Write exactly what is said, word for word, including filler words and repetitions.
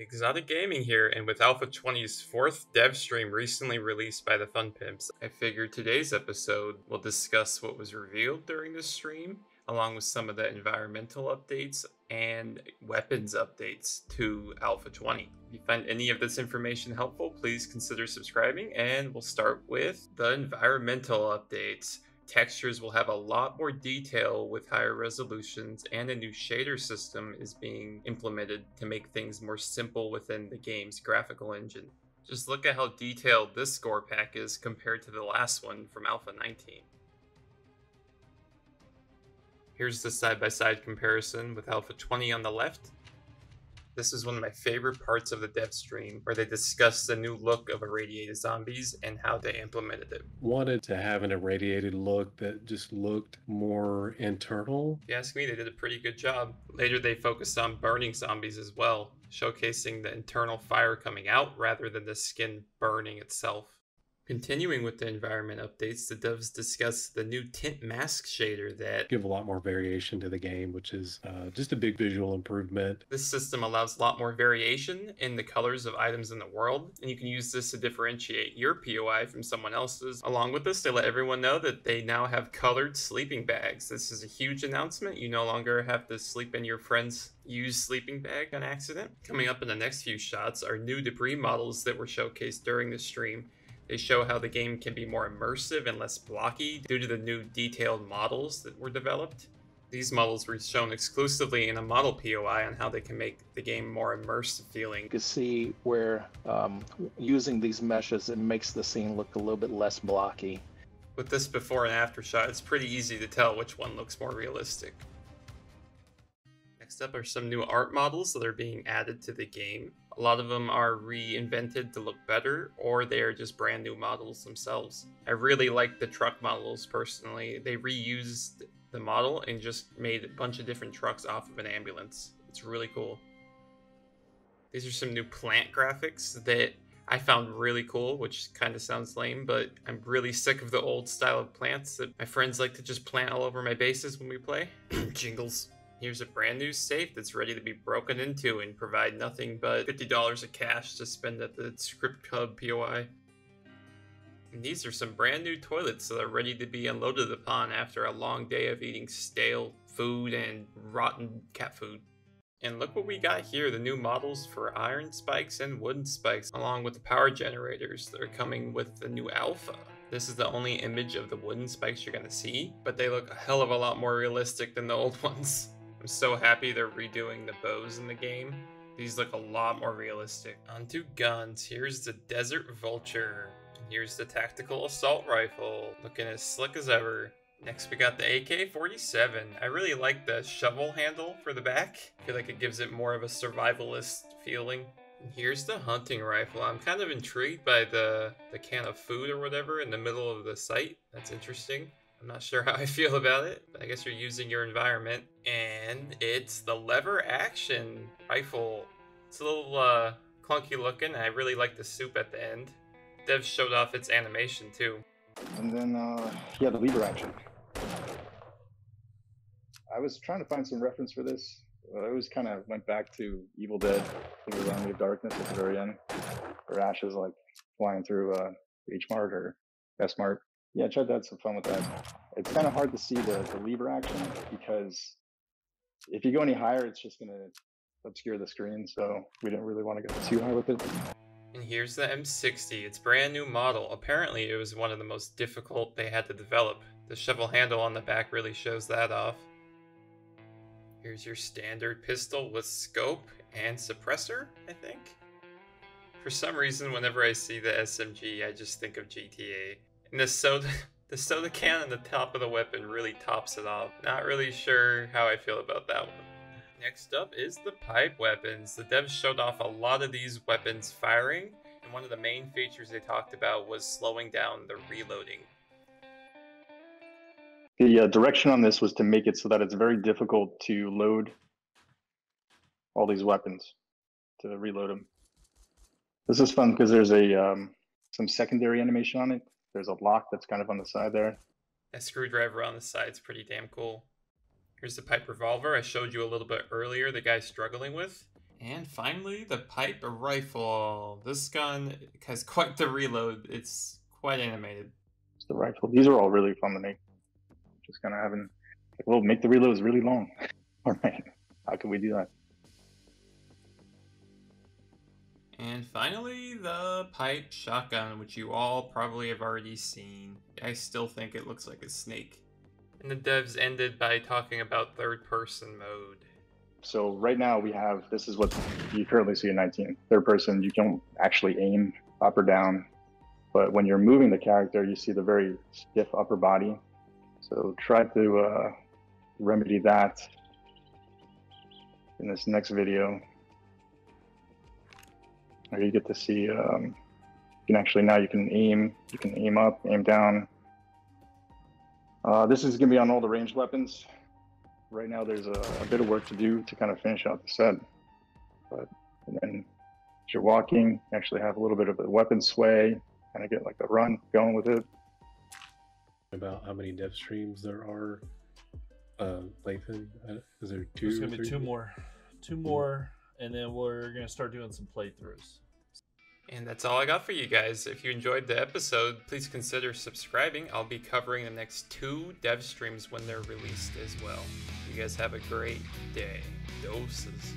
ExotiK Gaming here, and with Alpha twenty's fourth dev stream recently released by the Fun Pimps, I figured today's episode will discuss what was revealed during this stream, along with some of the environmental updates and weapons updates to Alpha twenty. If you find any of this information helpful, please consider subscribing, and we'll start with the environmental updates. Textures will have a lot more detail with higher resolutions, and a new shader system is being implemented to make things more simple within the game's graphical engine. Just look at how detailed this score pack is compared to the last one from Alpha nineteen. Here's the side-by-side comparison with Alpha twenty on the left. This is one of my favorite parts of the dev stream, where they discussed the new look of irradiated zombies and how they implemented it. Wanted to have an irradiated look that just looked more internal. If you ask me, they did a pretty good job. Later, they focused on burning zombies as well, showcasing the internal fire coming out rather than the skin burning itself. Continuing with the environment updates, the devs discuss the new tint mask shader that give a lot more variation to the game, which is uh, just a big visual improvement. This system allows a lot more variation in the colors of items in the world, and you can use this to differentiate your P O I from someone else's. Along with this, they let everyone know that they now have colored sleeping bags. This is a huge announcement. You no longer have to sleep in your friend's used sleeping bag on accident. Coming up in the next few shots are new debris models that were showcased during the stream. They show how the game can be more immersive and less blocky due to the new detailed models that were developed. These models were shown exclusively in a model P O I on how they can make the game more immersive feeling. You can see where um, using these meshes, it makes the scene look a little bit less blocky. With this before and after shot, it's pretty easy to tell which one looks more realistic. Next up are some new art models that are being added to the game. A lot of them are reinvented to look better, or they are just brand new models themselves. I really like the truck models personally. They reused the model and just made a bunch of different trucks off of an ambulance. It's really cool. These are some new plant graphics that I found really cool, which kind of sounds lame, but I'm really sick of the old style of plants that my friends like to just plant all over my bases when we play. Jingles. Here's a brand new safe that's ready to be broken into and provide nothing but fifty dollars of cash to spend at the Script Club P O I. And these are some brand new toilets that are ready to be unloaded upon after a long day of eating stale food and rotten cat food. And look what we got here, the new models for iron spikes and wooden spikes, along with the power generators that are coming with the new Alpha. This is the only image of the wooden spikes you're gonna see, but they look a hell of a lot more realistic than the old ones. I'm so happy they're redoing the bows in the game. These look a lot more realistic. On to guns. Here's the Desert Vulture. And here's the Tactical Assault Rifle. Looking as slick as ever. Next we got the A K forty-seven. I really like the shovel handle for the back. I feel like it gives it more of a survivalist feeling. And here's the hunting rifle. I'm kind of intrigued by the, the can of food or whatever in the middle of the site. That's interesting. I'm not sure how I feel about it, but I guess you're using your environment. And it's the lever action rifle. It's a little uh, clunky looking, and I really like the soup at the end. Dev showed off its animation too. And then, uh, yeah, the lever action. I was trying to find some reference for this. I always kind of went back to Evil Dead. I think it was Army of Darkness at the very end, where Ash is like flying through uh, H Mart or S Mart. Yeah, I tried to have some fun with that. It's kind of hard to see the, the lever action because if you go any higher, it's just going to obscure the screen. So we didn't really want to go too high with it. And here's the M sixty. It's brand new model. Apparently, it was one of the most difficult they had to develop. The shovel handle on the back really shows that off. Here's your standard pistol with scope and suppressor, I think. For some reason, whenever I see the S M G, I just think of G T A. And the soda, the soda can on the top of the weapon really tops it off. Not really sure how I feel about that one. Next up is the pipe weapons. The devs showed off a lot of these weapons firing, and one of the main features they talked about was slowing down the reloading. The uh, direction on this was to make it so that it's very difficult to load all these weapons, to reload them. This is fun because there's a um, some secondary animation on it. There's a lock that's kind of on the side there. That screwdriver on the side's pretty damn cool. Here's the pipe revolver I showed you a little bit earlier, the guy's struggling with. And finally, the pipe rifle. This gun has quite the reload. It's quite animated. It's the rifle. These are all really fun to make. Just kind of having, like, well, make the reloads really long. All right. How can we do that? And finally, the pipe shotgun, which you all probably have already seen. I still think it looks like a snake. And the devs ended by talking about third-person mode. So right now we have, this is what you currently see in nineteen. Third person, you don't actually aim up or down, but when you're moving the character, you see the very stiff upper body. So try to uh, remedy that in this next video. Or you get to see, um, you can actually, now you can aim, you can aim up, aim down. Uh, this is gonna be on all the ranged weapons. Right now there's a, a bit of work to do to kind of finish out the set. But and then as you're walking, you actually have a little bit of a weapon sway, kind of get like a run going with it. About how many dev streams there are, uh, Lathan, is there two? There's gonna be two more, two more, and then we're gonna start doing some playthroughs. And that's all I got for you guys. If you enjoyed the episode, please consider subscribing. I'll be covering the next two dev streams when they're released as well. You guys have a great day. Doses.